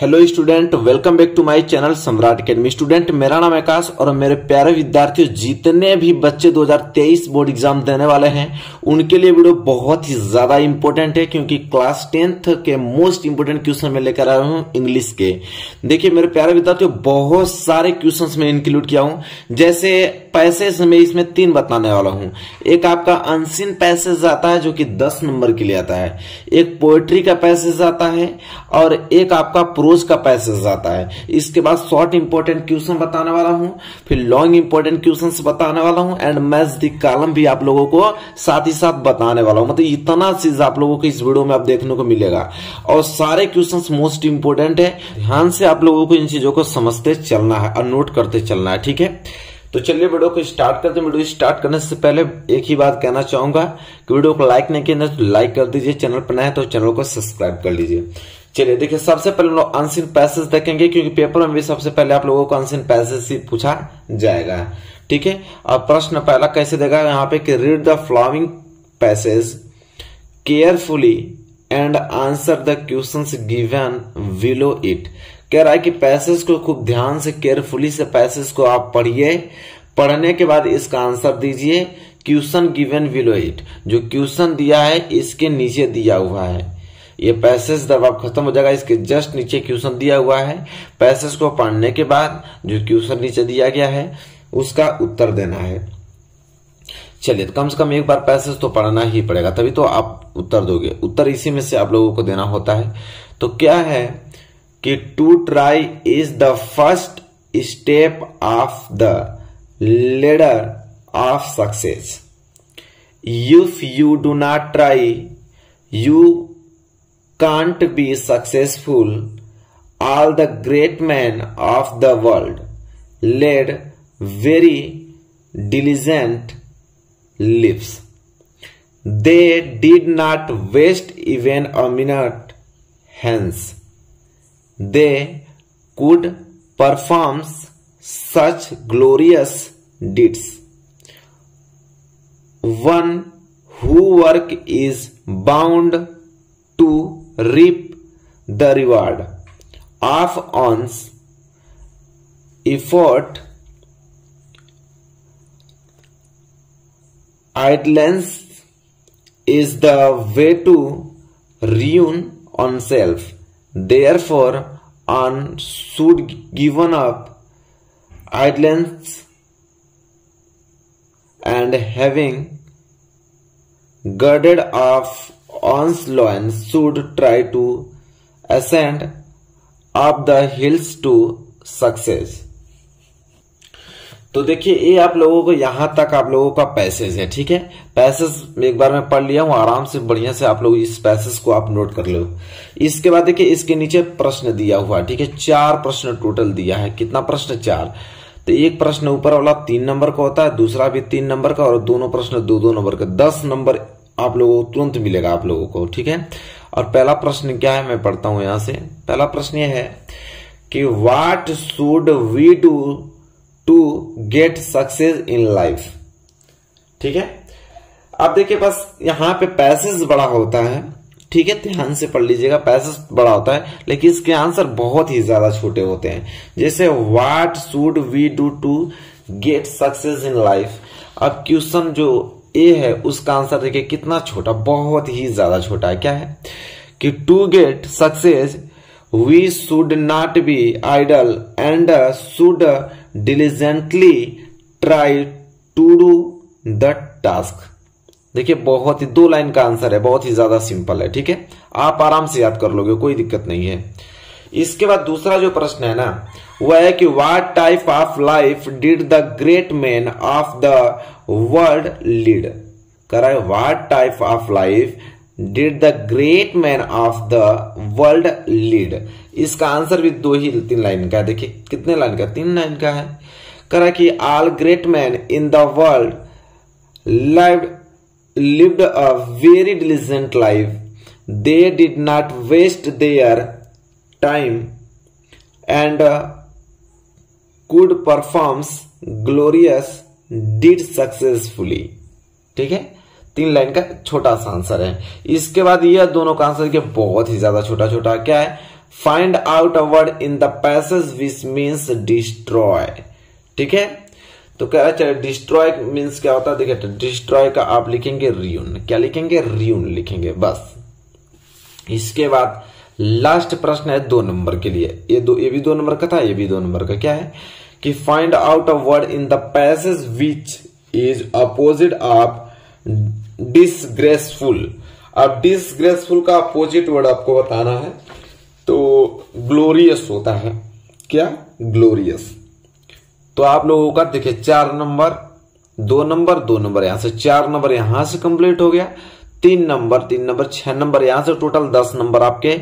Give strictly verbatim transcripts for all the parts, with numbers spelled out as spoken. Hello student, welcome back to my channel Samrat academy. Student, मेरा नाम आकाश और मेरे प्यारे विद्यार्थियों, जितने भी बच्चे दो हज़ार तेईस बोर्ड एग्जाम देने वाले हैं उनके लिए वीडियो बहुत ही ज्यादा इंपॉर्टेंट है, क्योंकि क्लास टेंथ के मोस्ट इंपोर्टेंट क्वेश्चन मैं लेकर आया हूँ इंग्लिश के। देखिये मेरे प्यारे विद्यार्थियों, बहुत सारे क्वेश्चन में इंक्लूड किया हूँ। जैसे पैसेज में इसमें तीन बताने वाला हूँ। एक आपका अनसीन पैसेज आता है जो कि दस नंबर के लिए आता है, एक पोएट्री का पैसेज आता है और एक आपका प्रोज का पैसेज आता है। इसके बाद शॉर्ट इंपॉर्टेंट क्वेश्चन बताने वाला हूँ, फिर लॉन्ग इंपॉर्टेंट क्वेश्चन बताने वाला हूँ एंड मैच द कॉलम भी आप लोगों को साथ ही साथ बताने वाला हूँ। मतलब इतना चीज आप लोगों को इस वीडियो में आप देखने को मिलेगा और सारे क्वेश्चन मोस्ट इंपोर्टेंट है। ध्यान से आप लोगों को इन चीजों को समझते चलना है और नोट करते चलना है, ठीक है। तो चलिए वीडियो को स्टार्ट करते हैं। वीडियो स्टार्ट करने से पहले एक ही बात कहना चाहूंगा कि वीडियो को लाइक नहीं किया तो लाइक कर दीजिए, चैनल पर नए हैं तो चैनल को सब्सक्राइब कर लीजिए। चलिए देखिए, सबसे पहले हम लोग अनसीन पैसेज देखेंगे, क्योंकि पेपर में भी सबसे पहले आप लोगों को अनसीन पैसेज से पूछा जाएगा, ठीक है। अब प्रश्न पहला कैसे देगा यहाँ पे कि read the following passage carefully and answer the questions given below it. कह रहा है कि पैसेज को खूब ध्यान से केयरफुली से पैसेज को आप पढ़िए, पढ़ने के बाद इसका आंसर दीजिए। क्वेश्चन गिवन बिलो इट, जो क्वेश्चन दिया है इसके नीचे दिया हुआ है। ये पैसेज जब आप खत्म हो जाएगा इसके जस्ट नीचे क्वेश्चन दिया हुआ है। पैसेज को पढ़ने के बाद जो क्वेश्चन नीचे दिया गया है उसका उत्तर देना है। चलिए, तो कम से कम एक बार पैसेज तो पढ़ना ही पड़ेगा, तभी तो आप उत्तर दोगे। उत्तर इसी में से आप लोगों को देना होता है। तो क्या है कि to try is the first step of the ladder of success. If you do not try you can't be successful. All the great men of the world led very diligent lives. They did not waste even a minute. Hence, they could perform such glorious deeds. One who work is bound to reap the reward of one's effort. Idleness is the way to ruin oneself. Therefore, one should give up idleness and having girded off one's loins should try to ascend up the hills to success. तो देखिए, ये आप लोगों को यहां तक आप लोगों का पैसेज है, ठीक है। पैसेज एक बार मैं पढ़ लिया हूं, आराम से बढ़िया से आप लोग इस पैसेज को आप नोट कर लो। इसके बाद देखिए इसके नीचे प्रश्न दिया हुआ, ठीक है। चार प्रश्न टोटल दिया है। कितना प्रश्न? चार। तो एक प्रश्न ऊपर वाला तीन नंबर का होता है, दूसरा भी तीन नंबर का, और दोनों प्रश्न दो दो नंबर का। दस नंबर आप लोगों को तुरंत मिलेगा आप लोगों को, ठीक है। और पहला प्रश्न क्या है मैं पढ़ता हूं यहां से। पहला प्रश्न यह है कि what should we do to get success in life, ठीक है। आप देखिए बस यहां पे पैसेज बड़ा होता है, ठीक है, ध्यान से पढ़ लीजिएगा। पैसेज बड़ा होता है लेकिन इसके आंसर बहुत ही ज्यादा छोटे होते हैं। जैसे what should we do to get success in life, अब क्वेश्चन जो ए है उसका आंसर देखिए कितना छोटा, बहुत ही ज्यादा छोटा है। क्या है कि to get success we should not be idle and should diligently try to do the task. देखिए बहुत ही दो लाइन का आंसर है, बहुत ही ज्यादा सिंपल है, ठीक है। आप आराम से याद कर लोगे, कोई दिक्कत नहीं है। इसके बाद दूसरा जो प्रश्न है ना वह है कि what type of life did the great man of the world lead. कह रहा है what type of life did the great man of the world lead. इसका आंसर भी दो ही तीन लाइन का है। देखिए कितने लाइन का? तीन लाइन का है। कह रहा है कि all great man in the world live lived a very diligent life. They did not waste their time and uh, could performs glorious did successfully, ठीक है। तीन लाइन का छोटा सा आंसर है। इसके बाद यह दोनों का आंसर के बहुत ही ज्यादा छोटा छोटा क्या है। Find out a word in the passage which means destroy. ठीक है, तो कह रहा चलिए डिस्ट्रॉय मीन्स क्या होता है। देखिए डिस्ट्रॉय का आप लिखेंगे रियून, क्या लिखेंगे रियून लिखेंगे बस। इसके बाद लास्ट प्रश्न है दो नंबर के लिए, ये दो ये भी दो नंबर का था, ये भी दो नंबर का। क्या है कि find out a word in the passage which is opposite of disgraceful. अब डिसग्रेसफुल का अपोजिट वर्ड आपको बताना है, तो ग्लोरियस होता है, क्या ग्लोरियस। तो आप लोगों का देखिए चार नंबर, दो नंबर, दो नंबर यहां से, चार नंबर यहां से कंप्लीट हो गया, तीन नंबर, तीन नंबर, छह नंबर यहां से, टोटल दस नंबर आपके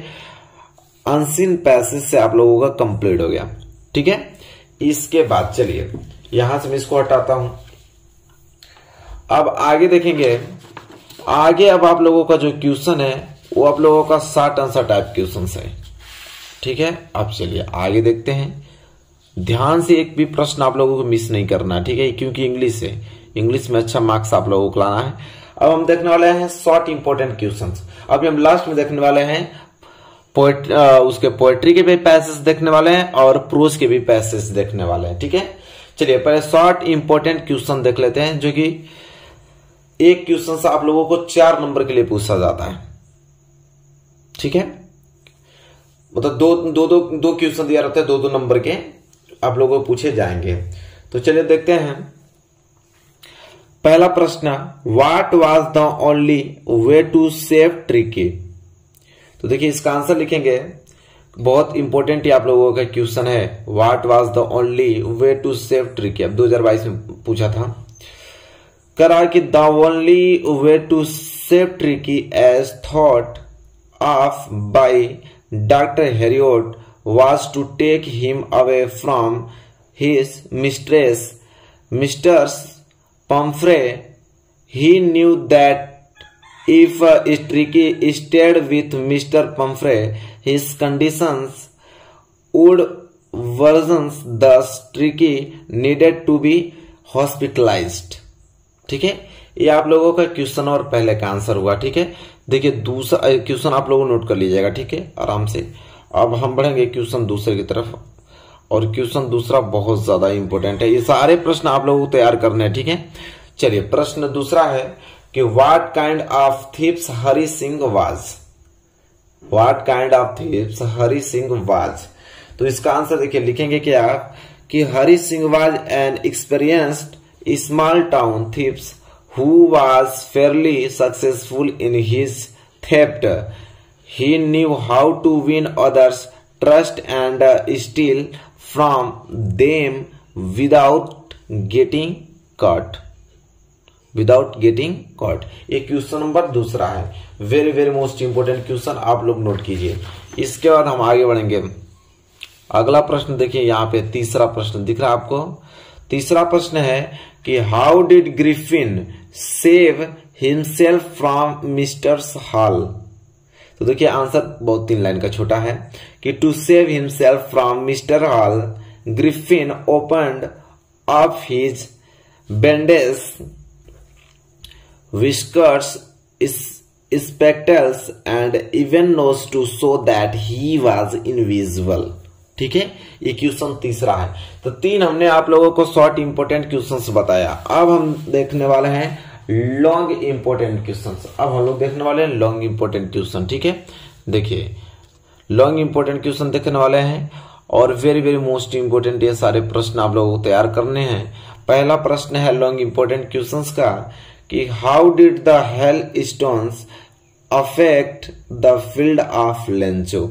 अनसिन पैसेज से आप लोगों का कंप्लीट हो गया। ठीक है, इसके बाद चलिए यहां से मैं इसको हटाता हूं। अब आगे देखेंगे, आगे अब आप लोगों का जो क्वेश्चन है वो आप लोगों का शॉर्ट आंसर टाइप क्वेश्चन है। ठीक है, अब चलिए आगे देखते हैं ध्यान से, एक भी प्रश्न आप लोगों को मिस नहीं करना। ठीक है, क्योंकि इंग्लिश है, इंग्लिश में अच्छा मार्क्स आप लोगों को लाना है। अब हम देखने वाले हैं शॉर्ट इंपोर्टेंट क्वेश्चंस। अभी हम लास्ट में देखने वाले हैं पोएट, उसके पोएट्री के भी पैसेज देखने वाले हैं और प्रोज के भी पैसेज देखने वाले हैं। ठीक है, चलिए पहले शॉर्ट इंपोर्टेंट क्वेश्चन देख लेते हैं, जो कि एक क्वेश्चन से आप लोगों को चार नंबर के लिए पूछा जाता है। ठीक है, मतलब दो दो दो दो क्वेश्चन दिया रहता है, दो दो नंबर के आप लोगों को पूछे जाएंगे। तो चलिए देखते हैं पहला प्रश्न, what was the only way to save Tricki. तो देखिए इसका आंसर लिखेंगे, बहुत इंपॉर्टेंट ही आप लोगों का क्वेश्चन है, what was the only way to save Tricki. अब दो हज़ार बाईस में पूछा था, करा कि the only way to save Tricki as thought of by doctor Herriot was to take him away from his mistress Mrs Pumphrey. He knew that if Tricki stayed with Mr Pumphrey his conditions would worsen, thus Tricki needed to be hospitalized. ठीक है, ये आप लोगों का question और पहले का answer हुआ। ठीक है, देखिए दूसरा क्वेश्चन आप लोगों नोट कर लीजिएगा। ठीक है, आराम से। अब हम बढ़ेंगे क्वेश्चन दूसरे की तरफ, और क्वेश्चन दूसरा बहुत ज्यादा इंपॉर्टेंट है, ये सारे प्रश्न आप लोगों को तैयार करने हैं। ठीक है, चलिए प्रश्न दूसरा है कि what kind of thieves Hari Singh was. What kind of thieves Hari Singh was. तो इसका आंसर देखिए लिखेंगे कि आप कि Hari Singh was an experienced small town thieves who was fairly successful in his theft. He knew how to win others trust and steal from them without getting caught, without getting caught. ये question number दूसरा है, very very most important question, आप लोग note कीजिए। इसके बाद हम आगे बढ़ेंगे, अगला प्रश्न देखिए यहाँ पे तीसरा प्रश्न दिख रहा है आपको। तीसरा प्रश्न है कि how did Griffin save himself from mister Hall. तो देखिए आंसर बहुत तीन लाइन का छोटा है कि to save himself from mister Hall Griffin opened up his bandage whiskers spectacles and even nose to show that he was invisible. ठीक है, ये क्वेश्चन तीसरा है। तो तीन हमने आप लोगों को शॉर्ट इंपोर्टेंट क्वेश्चंस बताया। अब हम देखने वाले हैं लॉन्ग इंपोर्टेंट क्वेश्चंस। अब हम लोग देखने वाले हैं लॉन्ग इंपोर्टेंट क्वेश्चन। ठीक है, देखिए लॉन्ग इंपोर्टेंट क्वेश्चन देखने वाले हैं, और वेरी वेरी मोस्ट इंपोर्टेंट ये सारे प्रश्न आप लोगों को तैयार करने हैं। पहला प्रश्न है लॉन्ग इंपोर्टेंट क्वेश्चन का कि how did the hail stones affect the field of Lencho.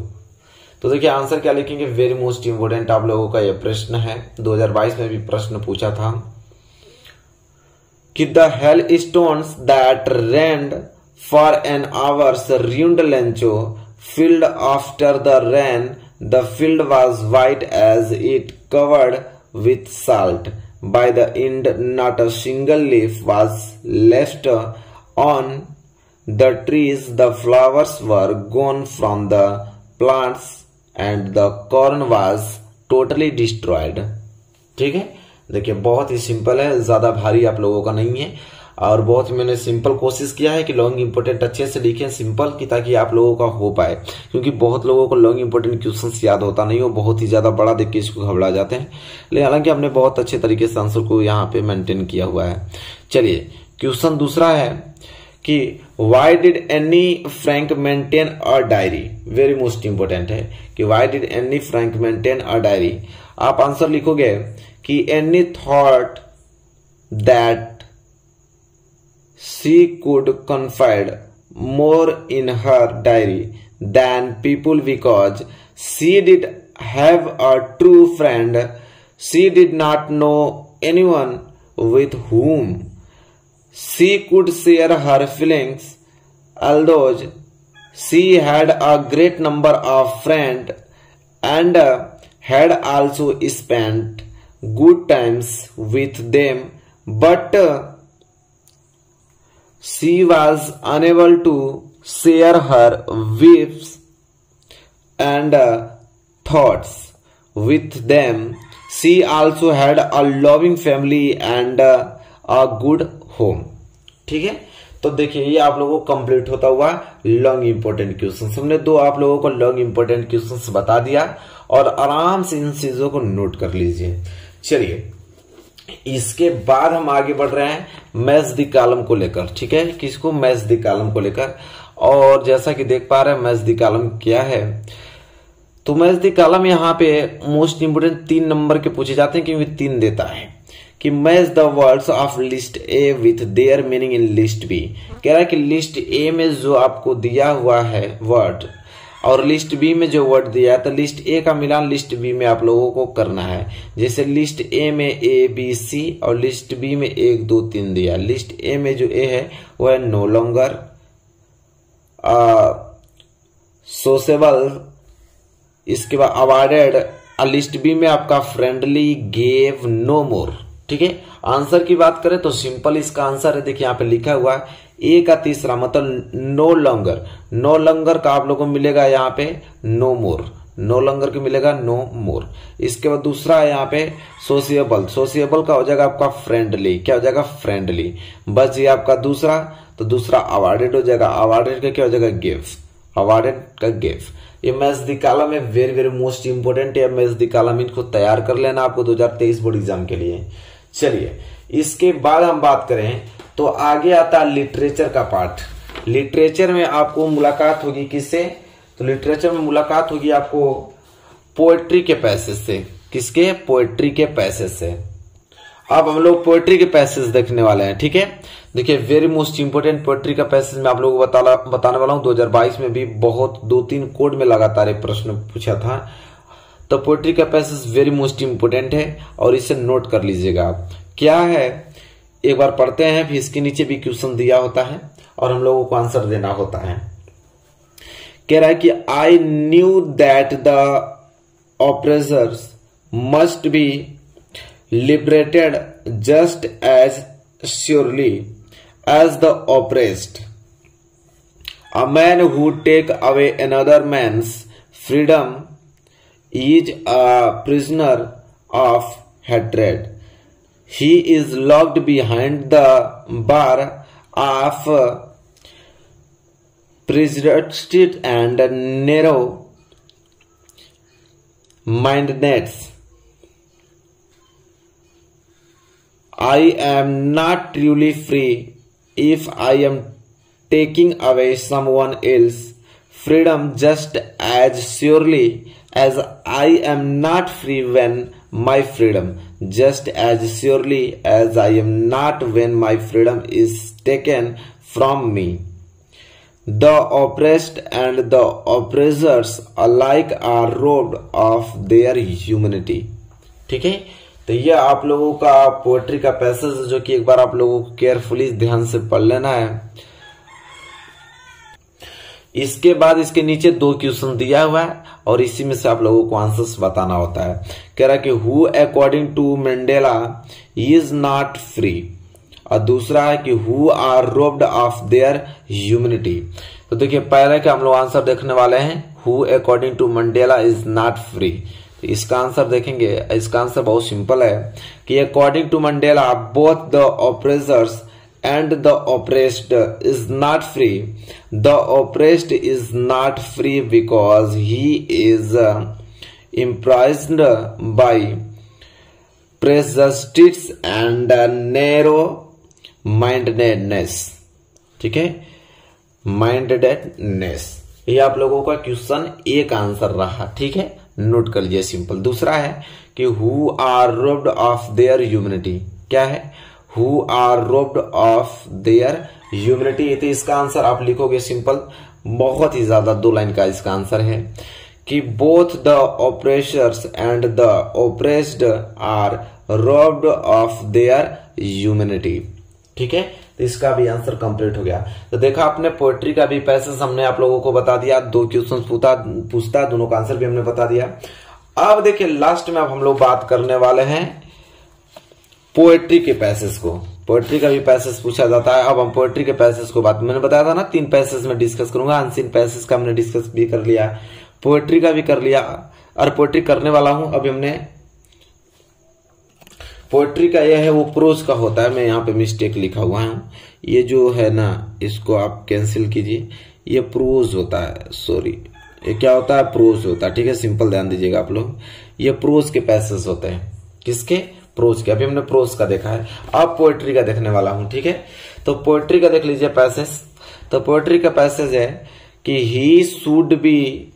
तो देखिए आंसर क्या लिखेंगे, वेरी मोस्ट इंपोर्टेंट आप लोगों का यह प्रश्न है, दो हज़ार बाईस में भी प्रश्न पूछा था कि the hail stones that rained for an hours ruined Lencho field after the rain. The field was white as it covered with salt. By the end not a single leaf was left on the trees. The flowers were gone from the plants and the corn was totally destroyed. ठीक है, देखिए बहुत ही simple है, ज्यादा भारी आप लोगों का नहीं है। और बहुत मैंने सिंपल कोशिश किया है कि लॉन्ग इंपॉर्टेंट अच्छे से लिखें सिंपल की, ताकि आप लोगों का हो पाए, क्योंकि बहुत लोगों को लॉन्ग इंपॉर्टेंट क्वेश्चन याद होता नहीं हो, बहुत ही ज्यादा बड़ा देख के इसको घबरा जाते हैं। लेकिन हालांकि हमने बहुत अच्छे तरीके से आंसर को यहाँ पे मेंटेन किया हुआ है। चलिए क्वेश्चन दूसरा है कि why did Anne Frank maintain a diary, very most important है कि why did Anne Frank maintain a diary. आप आंसर लिखोगे कि Anne thought that she could confide more in her diary than people because she did have a true friend, she did not know anyone with whom she could share her feelings, although she had a great number of friends and had also spent good times with them, but she was unable to share her whims and thoughts with them. She also had a loving family and a good home. ठीक है, तो देखिए ये आप लोगों को complete होता हुआ लॉन्ग इंपॉर्टेंट क्वेश्चंस, हमने दो आप लोगों को लॉन्ग इंपॉर्टेंट क्वेश्चंस बता दिया और आराम से इन चीजों को नोट कर लीजिए। चलिए इसके बाद हम आगे बढ़ रहे हैं मैच दी कॉलम को लेकर। ठीक है, किसको? मैच दी कॉलम को लेकर। और जैसा कि देख पा रहे हैं मैच दी कॉलम क्या है, तो मैच दी कॉलम यहाँ पे मोस्ट इंपोर्टेंट तीन नंबर के पूछे जाते हैं क्योंकि तीन देता है कि match the words of list A with their meaning in list B. कह रहा है कि लिस्ट ए में जो आपको दिया हुआ है वर्ड और लिस्ट बी में जो वर्ड दिया है, तो लिस्ट ए का मिलान लिस्ट बी में आप लोगों को करना है। जैसे लिस्ट ए में ए बी सी और लिस्ट बी में एक दो तीन दिया। लिस्ट ए में जो ए है वह है नो लॉन्गर सोशेबल, इसके बाद अवॉइडेड। लिस्ट बी में आपका फ्रेंडली, गेव, नो मोर। ठीक है, आंसर की बात करें तो सिंपल इसका आंसर है, देखिए यहाँ पे लिखा हुआ है ए का तीसरा मतलब नो लॉन्गर। नो लॉन्गर का आप लोगों को मिलेगा यहाँ पे नो मोर, नो लॉन्गर के मिलेगा नो मोर। इसके बाद दूसरा है यहाँ पे सोशियबल, सोशियबल का हो जाएगा आपका फ्रेंडली। क्या हो जाएगा? फ्रेंडली। बस ये आपका दूसरा, तो दूसरा अवॉर्डेड हो जाएगा। अवॉर्डेड का क्या हो जाएगा? गिफ्ट, अवॉर्डेड का गिफ्ट। ये मैच दी कॉलम है वेरी वेरी मोस्ट इंपोर्टेंट है। मैच दी कॉलम इनको तैयार कर लेना आपको दो हज़ार तेईस बोर्ड एग्जाम के लिए। चलिए इसके बाद हम बात करें तो आगे आता है लिटरेचर का पार्ट। लिटरेचर में आपको मुलाकात होगी किससे? तो लिटरेचर में मुलाकात होगी आपको पोएट्री के पैसेज से। किसके? पोएट्री के पैसेज से। अब हम लोग पोएट्री के पैसेज देखने वाले हैं। ठीक है, देखिए वेरी मोस्ट इंपोर्टेंट पोएट्री का पैसेज मैं आप लोगों को बता, बताने वाला हूं। दो हज़ार बाईस में भी बहुत दो तीन कोड में लगातार प्रश्न पूछा था, तो पोएट्री का पैसेज वेरी मोस्ट इंपोर्टेंट है और इसे नोट कर लीजिएगा आप। क्या है, एक बार पढ़ते हैं, फिर इसके नीचे भी क्वेश्चन दिया होता है और हम लोगों को आंसर देना होता है। कह रहा है कि I knew that the oppressors must be liberated just as surely as the oppressed. A man who take away another man's freedom is a prisoner of hatred. He is locked behind the bar of prejudice and narrow-mindedness. I am not truly free if I am taking away someone else's freedom just as surely as I am not free when my freedom, just as surely as I am not when my freedom is taken from me. The oppressed and the oppressors alike are robbed of their humanity. ठीक है, तो ये आप लोगों का poetry का passage जो कि एक बार आप लोगों को केयरफुली ध्यान से पढ़ लेना है। इसके बाद इसके नीचे दो क्वेश्चन दिया हुआ है और इसी में से आप लोगों को आंसर्स बताना होता है। कह रहा है कि who according to Mandela is not free, और दूसरा है कि who are robbed of their humanity. तो देखिए पहले के हम लोग आंसर देखने वाले हैं, who according to Mandela is not free. तो इसका आंसर देखेंगे, इसका आंसर बहुत सिंपल है कि according to Mandela both the oppressors and the oppressed is not free. The oppressed is not free because he is imprisoned by prejudice and narrow-mindedness. ठीक है, mindedness. ये आप लोगों का क्वेश्चन एक आंसर रहा. ठीक है, नोट कर लीजिए, सिंपल. दूसरा है कि who are robbed of their humanity. क्या है? Who are robbed of their humanity. तो इसका आंसर आप लिखोगे सिंपल, बहुत ही ज्यादा, दो लाइन का इसका आंसर है कि both the oppressors and the oppressed are robbed of their humanity. ठीक है, तो इसका भी आंसर कंप्लीट हो गया. तो देखा आपने, पोएट्री का भी पैसेज हमने आप लोगों को बता दिया, दो क्वेश्चन पूछता, दोनों का आंसर भी हमने बता दिया. अब देखिए लास्ट में अब हम लोग बात करने वाले हैं पोएट्री के पैसेज को. पोएट्री का भी पैसेज पूछा जाता है. अब हम पोएट्री के पैसेज को बात, मैंने बताया था ना तीन पैसेज में डिस्कस करूंगा, अनसीन पैसेज का हमने डिस्कस भी कर लिया, पोएट्री का भी कर लिया, और पोएट्री करने वाला हूं अभी. हमने पोएट्री का यह है वो प्रोज का होता है, मैं यहाँ पे मिस्टेक लिखा हुआ है, ये जो है ना इसको आप कैंसिल कीजिए, ये प्रोज होता है, सॉरी ये क्या होता है, प्रोज होता है. ठीक है, सिंपल, ध्यान दीजिएगा आप लोग, ये प्रोज के पैसेज होते हैं. किसके? प्रोज के. अभी हमने प्रोज का देखा है, अब पोएट्री का देखने वाला हूं. ठीक है, तो पोएट्री का देख लीजिए पैसेज. तो पोएट्री का पैसेज है कि he should be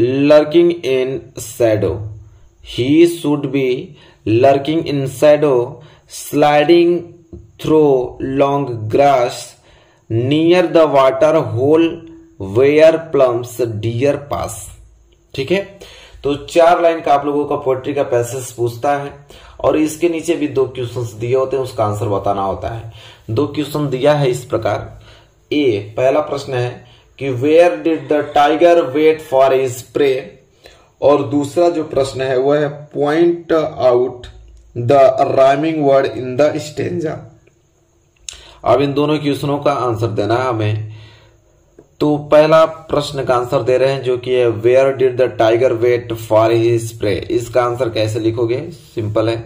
lurking in shadow, he should be lurking in shadow, sliding through long grass, near the water hole where plums deer pass. ठीक है, तो चार लाइन का आप लोगों का पोएट्री का पैसेज पूछता है, और इसके नीचे भी दो क्वेश्चंस दिए होते हैं, उसका आंसर बताना होता है. दो क्वेश्चन दिया है इस प्रकार. ए, पहला प्रश्न है कि where did the tiger wait for his prey, और दूसरा जो प्रश्न है वह है point out the rhyming word in the stanza. अब इन दोनों क्वेश्चनों का आंसर देना है हमें. तो पहला प्रश्न का आंसर दे रहे हैं जो कि है where did the tiger wait for his prey. इसका आंसर कैसे लिखोगे? सिंपल है,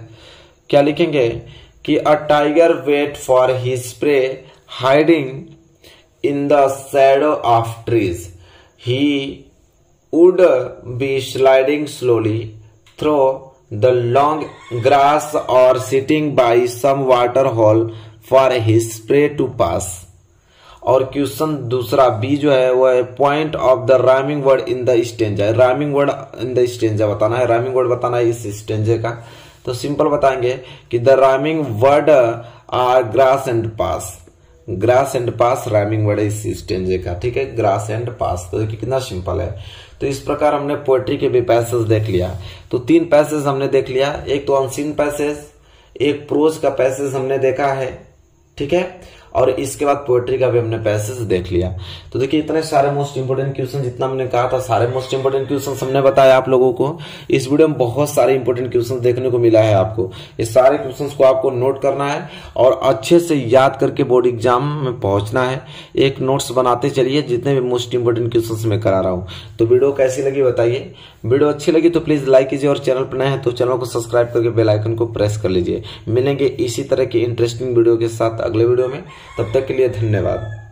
क्या लिखेंगे कि a tiger wait for his prey hiding in the shadow of trees, he would be sliding slowly through the long grass or sitting by some water hole for his prey to pass. और question दूसरा B जो है वह है point of the rhyming word in the stanza. Rhyming word in the stanza बताना है, rhyming word बताना है इस स्टेंजे का. तो सिंपल बताएंगे कि the rhyming word are grass and pass. Grass and pass rhyming word है इस स्टेंजे का. ठीक है, ग्रास एंड पास. तो देखिए कितना सिंपल है. तो इस प्रकार हमने पोएट्री के भी पैसेज देख लिया. तो तीन पैसेज हमने देख लिया, एक तो अनसीन पैसेज, एक प्रोज का पैसेज हमने देखा है. ठीक है, और इसके बाद पोएट्री का भी हमने पैसेज देख लिया. तो देखिए इतने सारे मोस्ट इंपोर्टेंट क्वेश्चन, जितना हमने कहा था सारे मोस्ट इंपोर्टेंट क्वेश्चन हमने बताया आप लोगों को. इस वीडियो में बहुत सारे इंपोर्टेंट क्वेश्चन देखने को मिला है आपको. ये सारे क्वेश्चन को आपको नोट करना है और अच्छे से याद करके बोर्ड एग्जाम में पहुंचना है. एक नोट्स बनाते चलिए जितने भी मोस्ट इंपोर्टेंट क्वेश्चन मैं करा रहा हूँ. तो वीडियो कैसी लगी बताइए. वीडियो अच्छी लगी तो प्लीज लाइक कीजिए, और चैनल पर नए हैं तो चैनल को सब्सक्राइब करके बेल आइकन को प्रेस कर लीजिए. मिलेंगे इसी तरह की इंटरेस्टिंग वीडियो के साथ अगले वीडियो में, तब तक के लिए धन्यवाद.